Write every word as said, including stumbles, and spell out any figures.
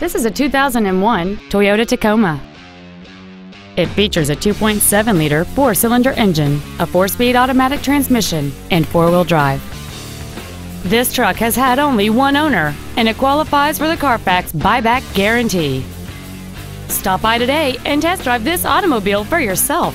This is a two thousand one Toyota Tacoma. It features a two point seven liter four-cylinder engine, a four-speed automatic transmission, and four-wheel drive. This truck has had only one owner, and it qualifies for the Carfax buyback guarantee. Stop by today and test drive this automobile for yourself.